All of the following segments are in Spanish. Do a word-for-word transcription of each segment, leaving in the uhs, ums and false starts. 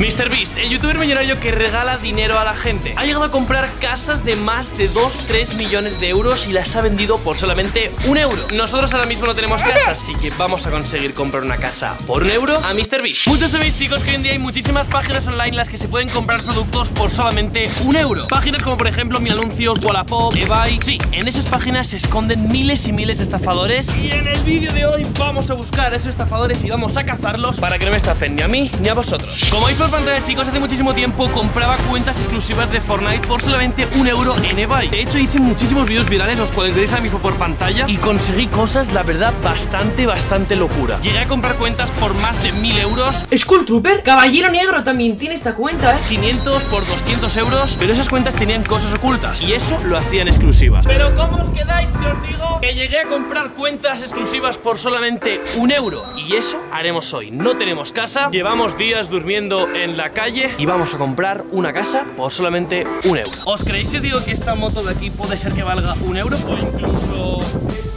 MrBeast, el youtuber millonario que regala dinero a la gente, ha llegado a comprar casas de más de dos a tres millones de euros y las ha vendido por solamente un euro. Nosotros ahora mismo no tenemos casa, así que vamos a conseguir comprar una casa por un euro a MrBeast. Muchos sabéis, chicos, que hoy en día hay muchísimas páginas online en las que se pueden comprar productos por solamente un euro. Páginas como por ejemplo Milanuncios, Wallapop, eBay. Sí, en esas páginas se esconden miles y miles de estafadores, y en el vídeo de hoy vamos a buscar a esos estafadores y vamos a cazarlos para que no me estafen ni a mí ni a vosotros. Como veis por pantalla, chicos, hace muchísimo tiempo compraba cuentas exclusivas de Fortnite por solamente un euro en eBay. De hecho, hice muchísimos vídeos virales, los cuales veis ahora mismo por pantalla, y conseguí cosas, la verdad, bastante, bastante locura. Llegué a comprar cuentas por más de mil euros. Skull Trooper, Caballero Negro también tiene esta cuenta, ¿eh? quinientos por doscientos euros, pero esas cuentas tenían cosas ocultas y eso lo hacían exclusivas. Pero ¿cómo os quedáis si os digo que llegué a comprar cuentas exclusivas por solamente un euro? Y eso haremos hoy. No tenemos casa, llevamos días durmiendo en la calle y vamos a comprar una casa por solamente un euro. ¿Os creéis si os digo que esta moto de aquí puede ser que valga un euro? O incluso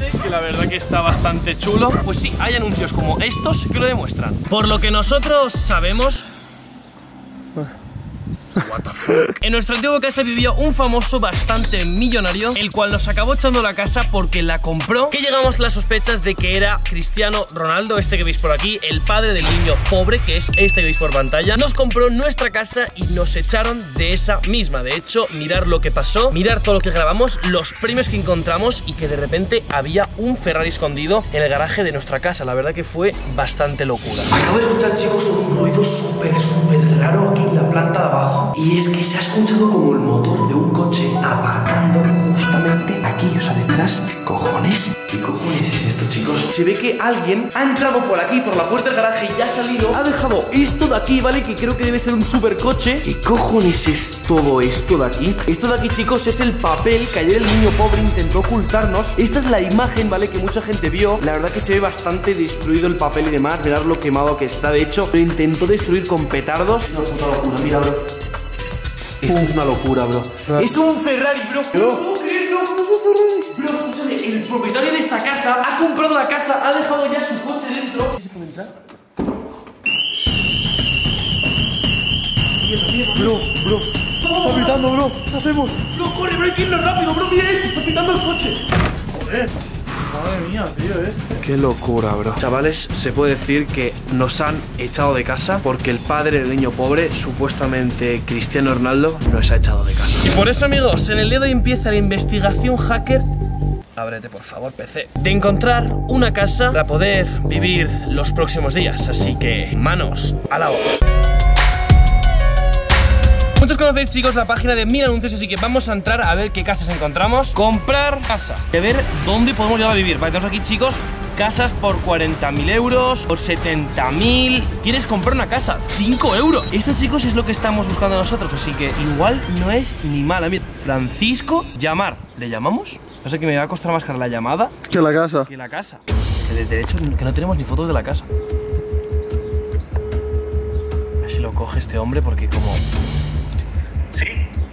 este, que la verdad que está bastante chulo. Pues sí, hay anuncios como estos que lo demuestran. Por lo que nosotros sabemos... What the fuck? En nuestra antigua casa vivía un famoso bastante millonario, el cual nos acabó echando la casa porque la compró, que llegamos a las sospechas de que era Cristiano Ronaldo, este que veis por aquí, el padre del niño pobre, que es este que veis por pantalla. Nos compró nuestra casa y nos echaron de esa misma. De hecho, mirar lo que pasó, mirar todo lo que grabamos, los premios que encontramos, y que de repente había un Ferrari escondido en el garaje de nuestra casa. La verdad que fue bastante locura. Acabo de escuchar, chicos, un ruido súper, súper raro aquí en la planta de abajo. Y es que se ha escuchado como el motor de un coche aparcando justamente aquí, o sea, detrás. ¿Qué cojones? ¿Qué cojones es esto, chicos? Se ve que alguien ha entrado por aquí, por la puerta del garaje, y ya ha salido. Ha dejado esto de aquí, ¿vale? Que creo que debe ser un supercoche. ¿Qué cojones es todo esto de aquí? Esto de aquí, chicos, es el papel que ayer el niño pobre intentó ocultarnos. Esta es la imagen, ¿vale? Que mucha gente vio. La verdad que se ve bastante destruido el papel y demás. Mirad lo quemado que está. De hecho, lo intentó destruir con petardos. Una puta locura, mira, bro. Esto es una locura, bro. Es un Ferrari, bro. ¿Cómo crees, bro? ¿Cómo son Ferraris? Bro, escúchame, el propietario de esta casa ha comprado la casa, ha dejado ya su coche dentro. ¿Qué se puede entrar? Bro, bro. Está pitando, bro. ¿Qué hacemos? Bro, corre, bro, hay que irnos rápido, bro. Mira esto, está pitando el coche. Joder. Madre mía, tío, ¿eh? Qué locura, bro. Chavales, se puede decir que nos han echado de casa porque el padre del niño pobre, supuestamente Cristiano Ronaldo, nos ha echado de casa. Y por eso, amigos, en el día de hoy empieza la investigación hacker. Ábrete, por favor, P C. De encontrar una casa para poder vivir los próximos días. Así que, manos a la obra. Muchos conocéis, chicos, la página de Milanuncios, así que vamos a entrar a ver qué casas encontramos. Comprar casa. A ver dónde podemos llegar a vivir. Vale, tenemos aquí, chicos, casas por cuarenta mil euros, por setenta mil. ¿Quieres comprar una casa? cinco euros. Esto, chicos, es lo que estamos buscando nosotros, así que igual no es ni mala. Mira, Francisco, llamar. ¿Le llamamos? No sé, que me va a costar más cara la llamada. Que la casa. Que la casa. Es que de, de hecho que no tenemos ni fotos de la casa. A ver si lo coge este hombre porque como...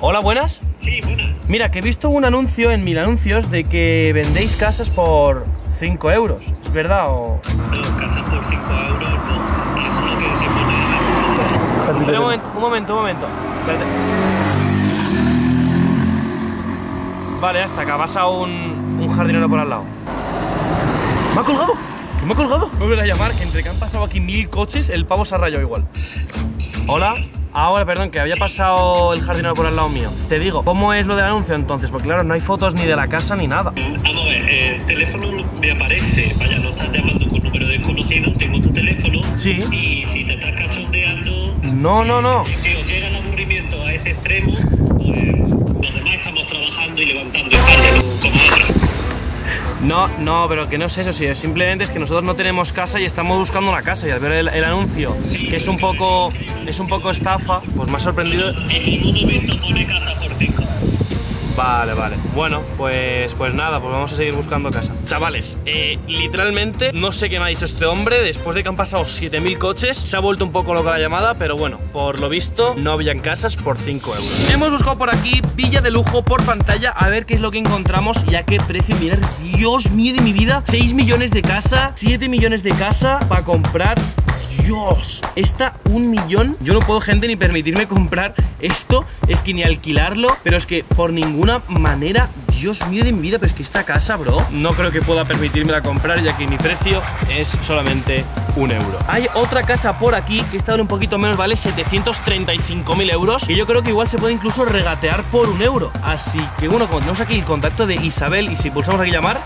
Hola, buenas. Sí, buenas. Mira, que he visto un anuncio en Milanuncios de que vendéis casas por cinco euros. ¿Es verdad o...? No, casas por cinco euros no. Eso es lo que se pone en la... Un momento, un momento, un momento. Espérate. Vale, hasta acá. Vas a un, un jardinero por al lado. ¿Me ha colgado? ¿Que me ha colgado? Me voy a llamar, que entre que han pasado aquí mil coches, el pavo se ha rayado igual. Hola. Ahora, perdón, que había pasado el jardinero por al lado mío. Te digo, ¿cómo es lo del anuncio entonces? Porque claro, no hay fotos ni de la casa ni nada. Vamos a ver, el teléfono me aparece. Vaya, no estás llamando con número desconocido. Tengo tu teléfono. Sí. Y si te estás cachondeando... No, no, no. Si os llega el aburrimiento a ese extremo, pues los demás estamos trabajando y levantando espaldas como otros. No, no, pero que no es eso, sí, simplemente es que nosotros no tenemos casa y estamos buscando una casa, y al ver el, el anuncio, sí, que es un poco es un poco estafa, pues me ha sorprendido. En ningún momento pone casa por cinco. Vale, vale. Bueno, pues, pues nada, pues vamos a seguir buscando casa. Chavales, eh, literalmente no sé qué me ha dicho este hombre. Después de que han pasado siete mil coches, se ha vuelto un poco loca la llamada, pero bueno, por lo visto no habían casas por cinco euros. Hemos buscado por aquí villa de lujo por pantalla, a ver qué es lo que encontramos y a qué precio. Mirad, Dios mío de mi vida, seis millones de casa, siete millones de casa para comprar. Dios, está un millón. Yo no puedo, gente, ni permitirme comprar esto, es que ni alquilarlo, pero es que por ninguna manera. Dios mío de mi vida, pero es que esta casa, bro, no creo que pueda permitirme la comprar, ya que mi precio es solamente un euro. Hay otra casa por aquí que está en un poquito menos, vale setecientos treinta y cinco mil euros, y yo creo que igual se puede incluso regatear por un euro. Así que bueno, como tenemos aquí el contacto de Isabel, y si pulsamos aquí llamar,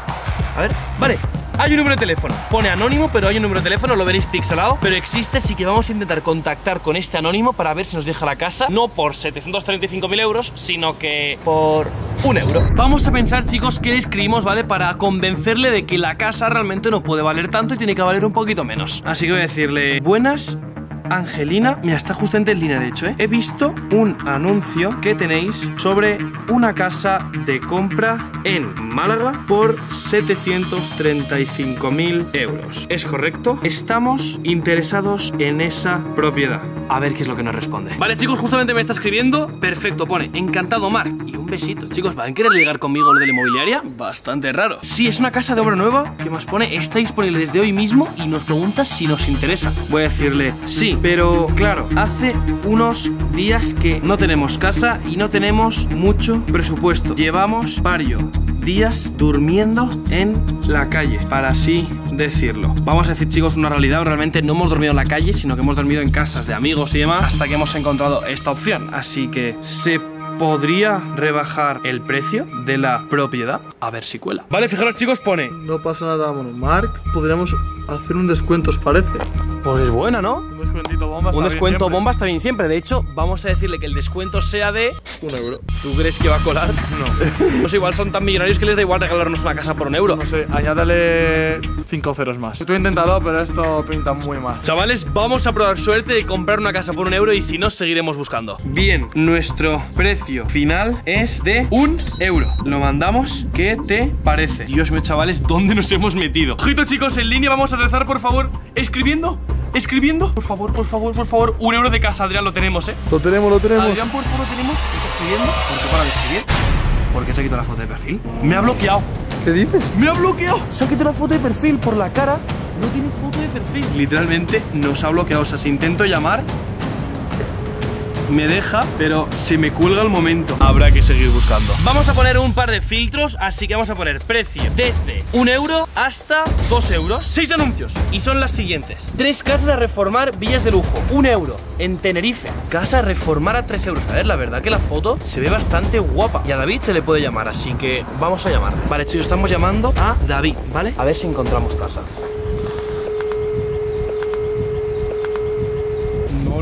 a ver, vale, hay un número de teléfono, pone anónimo, pero hay un número de teléfono, lo veréis pixelado, pero existe, así que vamos a intentar contactar con este anónimo para ver si nos deja la casa, no por setecientos treinta y cinco mil euros, sino que por un euro. Vamos a pensar, chicos, qué le escribimos, ¿vale? Para convencerle de que la casa realmente no puede valer tanto y tiene que valer un poquito menos. Así que voy a decirle, buenas, Angelina, mira, está justamente en línea, de hecho, ¿eh? He visto un anuncio que tenéis sobre una casa de compra en Málaga por setecientos treinta y cinco mil euros. ¿Es correcto? Estamos interesados en esa propiedad. A ver qué es lo que nos responde. Vale, chicos, justamente me está escribiendo. Perfecto, pone, encantado, Marc. Y un besito. Chicos, ¿van a querer ligar conmigo lo de la inmobiliaria? Bastante raro. Sí, es una casa de obra nueva. ¿Qué más pone? Está disponible desde hoy mismo y nos pregunta si nos interesa. Voy a decirle, sí, pero claro, hace unos días que no tenemos casa y no tenemos mucho presupuesto. Llevamos varios días durmiendo en la calle, para así decirlo. Vamos a decir, chicos, una realidad, realmente no hemos dormido en la calle, sino que hemos dormido en casas de amigos y demás, hasta que hemos encontrado esta opción. Así que se podría rebajar el precio de la propiedad, a ver si cuela. Vale, fijaros, chicos, pone, no pasa nada, bueno, Marc, podríamos hacer un descuento, ¿os parece? Pues es buena, ¿no? Un descuentito bomba está, un descuento bien bomba está bien siempre. De hecho, vamos a decirle que el descuento sea de un euro. ¿Tú crees que va a colar? No. Pues igual son tan millonarios que les da igual regalarnos una casa por un euro. No sé, añádale cinco ceros más. Estoy intentado, pero esto pinta muy mal. Chavales, vamos a probar suerte de comprar una casa por un euro, y si no, seguiremos buscando. Bien, nuestro precio final es de un euro. Lo mandamos, ¿qué te parece? Dios mío, chavales, ¿dónde nos hemos metido? Ojito, chicos, en línea vamos a rezar, por favor, escribiendo. Escribiendo, por favor, por favor, por favor. Un euro de casa, Adrián, lo tenemos, eh. Lo tenemos, lo tenemos. Adrián, por favor, lo tenemos. ¿Está escribiendo? ¿Por qué para de escribir? ¿Por qué se ha quitado la foto de perfil? Me ha bloqueado. ¿Qué dices? ¡Me ha bloqueado! Se ha quitado la foto de perfil por la cara. No tiene foto de perfil. Literalmente nos ha bloqueado. O sea, si intento llamar, me deja, pero se me cuelga el momento. Habrá que seguir buscando. Vamos a poner un par de filtros, así que vamos a poner precio desde un euro hasta dos euros. Seis anuncios, y son las siguientes: tres casas a reformar, villas de lujo, un euro, en Tenerife, casa a reformar a tres euros. A ver, la verdad que la foto se ve bastante guapa, y a David se le puede llamar, así que vamos a llamar. Vale, chicos, estamos llamando a David, ¿vale? A ver si encontramos casa.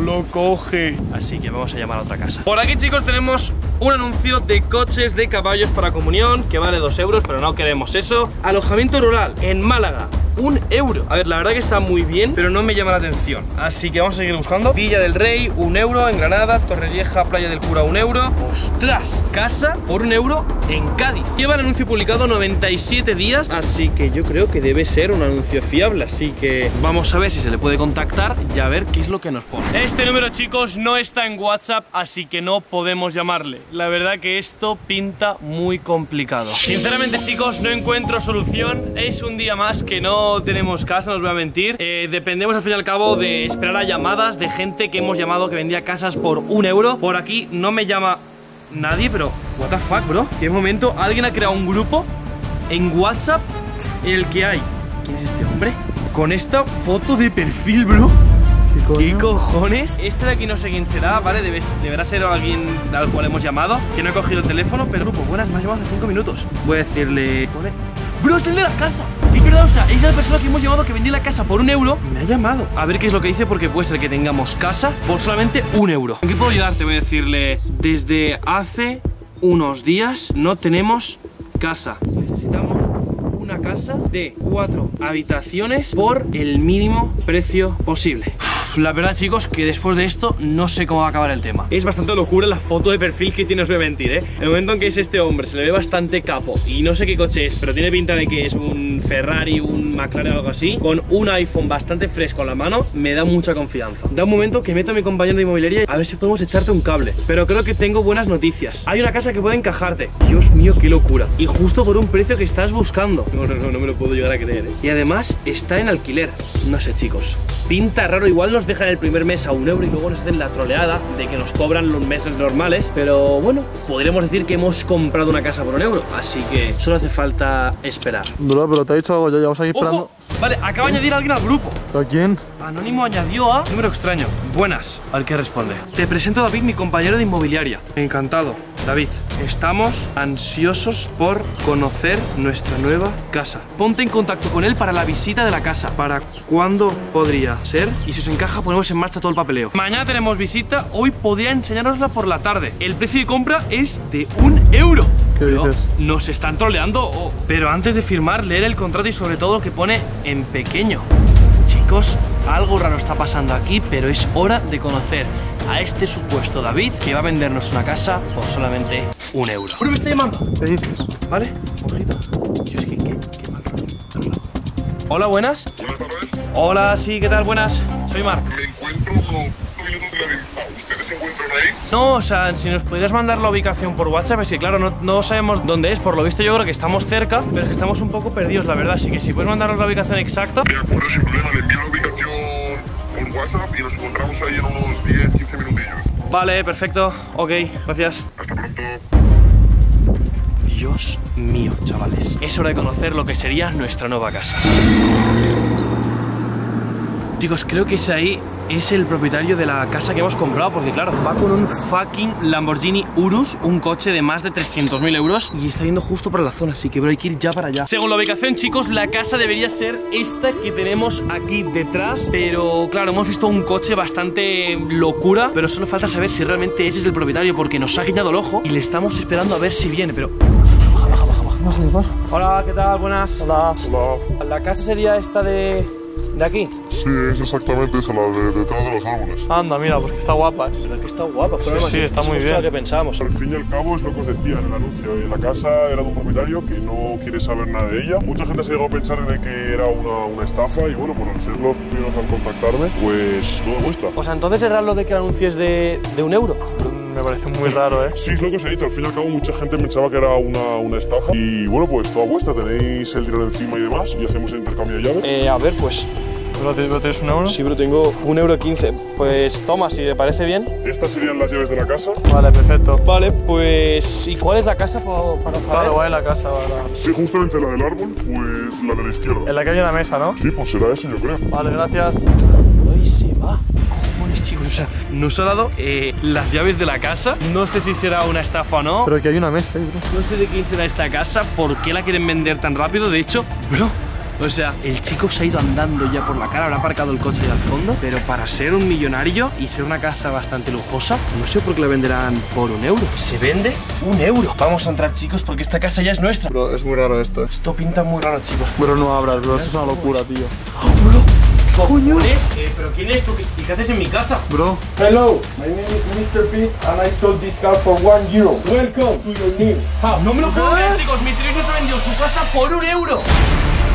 Lo coge. Así que vamos a llamar a otra casa. Por aquí, chicos, tenemos un anuncio de coches de caballos para comunión, que vale dos euros, pero no queremos eso. Alojamiento rural en Málaga, un euro. A ver, la verdad que está muy bien, pero no me llama la atención, así que vamos a seguir buscando. Villa del Rey, un euro. En Granada, Torrevieja, Playa del Cura, un euro. Ostras, casa por un euro en Cádiz. Lleva el anuncio publicado noventa y siete días, así que yo creo que debe ser un anuncio fiable. Así que vamos a ver si se le puede contactar y a ver qué es lo que nos pone. Este número, chicos, no está en WhatsApp, así que no podemos llamarle. La verdad que esto pinta muy complicado. Sinceramente, chicos, no encuentro solución. Es un día más que no No tenemos casa, no os voy a mentir. eh, Dependemos al fin y al cabo de esperar a llamadas de gente que hemos llamado que vendía casas por un euro. Por aquí no me llama nadie, pero what the fuck, bro. ¿Qué momento? Alguien ha creado un grupo en WhatsApp en el que hay, ¿quién es este hombre? Con esta foto de perfil, bro. ¿Qué cojones? Este de aquí no sé quién será, ¿vale? Debe, deberá ser alguien al cual hemos llamado, que no he cogido el teléfono, pero grupo, buenas, me has llamado hace cinco minutos. Voy a decirle... ¡Bro, es el de la casa! Es verdad, o sea, es la persona que hemos llamado que vendía la casa por un euro. Me ha llamado. A ver qué es lo que dice, porque puede ser que tengamos casa por solamente un euro. ¿En qué puedo ayudarte? Voy a decirle, desde hace unos días no tenemos casa. Necesitamos una casa de cuatro habitaciones por el mínimo precio posible. Uf, la verdad, chicos, que después de esto no sé cómo va a acabar el tema. Es bastante locura la foto de perfil que tiene, os voy a mentir, ¿eh? El momento en que es este hombre, se le ve bastante capo. Y no sé qué coche es, pero tiene pinta de que es un Ferrari, un McLaren o algo así. Con un iPhone bastante fresco en la mano, me da mucha confianza. Da un momento que meto a mi compañero de inmobiliaria a ver si podemos echarte un cable. Pero creo que tengo buenas noticias. Hay una casa que puede encajarte. Dios mío, qué locura. Y justo por un precio que estás buscando. No, no, no, no me lo puedo llegar a creer, ¿eh? Y además está en alquiler. No sé, chicos. Pinta raro, igual nos dejan el primer mes a un euro y luego nos hacen la troleada de que nos cobran los meses normales. Pero bueno, podremos decir que hemos comprado una casa por un euro. Así que solo hace falta esperar. Duro, pero te ha dicho algo ya, ya vamos a ir esperando. Vale, acaba de añadir a alguien al grupo. ¿A quién? Anónimo añadió a... número extraño. Buenas. Al que responde. Te presento a David, mi compañero de inmobiliaria. Encantado, David. Estamos ansiosos por conocer nuestra nueva casa. Ponte en contacto con él para la visita de la casa. ¿Para cuándo podría ser? Y si os encaja, ponemos en marcha todo el papeleo. Mañana tenemos visita. Hoy podría enseñárosla por la tarde. El precio de compra es de un euro. ¿Qué dices? Nos están troleando. Oh. Pero antes de firmar, leer el contrato y sobre todo que pone en pequeño. Chicos, algo raro está pasando aquí, pero es hora de conocer a este supuesto David que va a vendernos una casa por solamente un euro. ¡Pero me está llamando! ¿Qué dices? ¿Vale? Ojito. Yo es que, qué, qué mal rollo. Hola, buenas. Buenas tardes. Hola, sí, ¿qué tal? Buenas. Soy Marc. Me encuentro con... No, o sea, si nos pudieras mandar la ubicación por WhatsApp, es que claro, no, no sabemos dónde es. Por lo visto yo creo que estamos cerca, pero es que estamos un poco perdidos, la verdad. Así que si puedes mandarnos la ubicación exacta. De acuerdo, sin problema, le envío la ubicación por WhatsApp y nos encontramos ahí en unos diez, quince minutillos. Vale, perfecto, ok, gracias. Hasta pronto. Dios mío, chavales, es hora de conocer lo que sería nuestra nueva casa. Chicos, creo que es ahí... es el propietario de la casa que hemos comprado, porque claro, va con un fucking Lamborghini Urus, un coche de más de trescientos mil euros, y está yendo justo para la zona, así que bro, hay que ir ya para allá. Según la ubicación, chicos, la casa debería ser esta que tenemos aquí detrás, pero claro, hemos visto un coche bastante locura, pero solo falta saber si realmente ese es el propietario, porque nos ha guiñado el ojo y le estamos esperando a ver si viene, pero... Baja, baja, baja, baja. ¿Qué pasa? Hola, ¿qué tal? Buenas. Hola. Hola. La casa sería esta de... ¿de aquí? Sí, es exactamente esa, la de detrás de los árboles. Anda, mira, porque está guapa, ¿eh? ¿Verdad que está guapa? Sí, sí, está muy bien. Que pensamos. Al fin y al cabo es lo que os decía en el anuncio. La casa era de un propietario que no quiere saber nada de ella. Mucha gente se llegó a pensar en que era una, una estafa y bueno, por al ser los primeros al contactarme, pues todo muestra. O sea, entonces es raro lo de que el anuncio es de, de un euro. Me parece muy raro, ¿eh? Sí, es lo que os he dicho. Al fin y al cabo, mucha gente pensaba que era una, una estafa. Y bueno, pues toda vuestra. Tenéis el dinero encima y demás. Y hacemos el intercambio de llaves. Eh, a ver, pues... ¿Pero tienes un euro? Sí, pero tengo un euro quince. Pues toma, si te parece bien. Estas serían las llaves de la casa. Vale, perfecto. Vale, pues... ¿y cuál es la casa para, para saber? Claro, ¿cuál es la casa? Para... sí, justamente la del árbol, pues la de la izquierda. En la que hay una mesa, ¿no? Sí, pues será eso, yo creo. Vale, gracias. Ahí se va. Chicos, o sea, nos ha dado eh, las llaves de la casa. No sé si será una estafa o no. Pero que hay una mesa ahí, bro. No sé de quién será esta casa, por qué la quieren vender tan rápido. De hecho, bro, o sea, el chico se ha ido andando ya por la cara. Habrá aparcado el coche ahí al fondo. Pero para ser un millonario y ser una casa bastante lujosa, no sé por qué la venderán por un euro. Se vende un euro. Vamos a entrar, chicos, porque esta casa ya es nuestra. Bro, es muy raro esto. Esto pinta muy raro, chicos. Bro, no abras, bro, esto es una locura, tío. Oh, bro. ¿Quién es? Eh, ¿Pero quién es tú? ¿Qué haces en mi casa? Bro. Hello, my name is MrBeast and I sold this car for one euro. Welcome to your new house. No me lo puedo creer, chicos. MrBeast nos ha vendido su casa por un euro.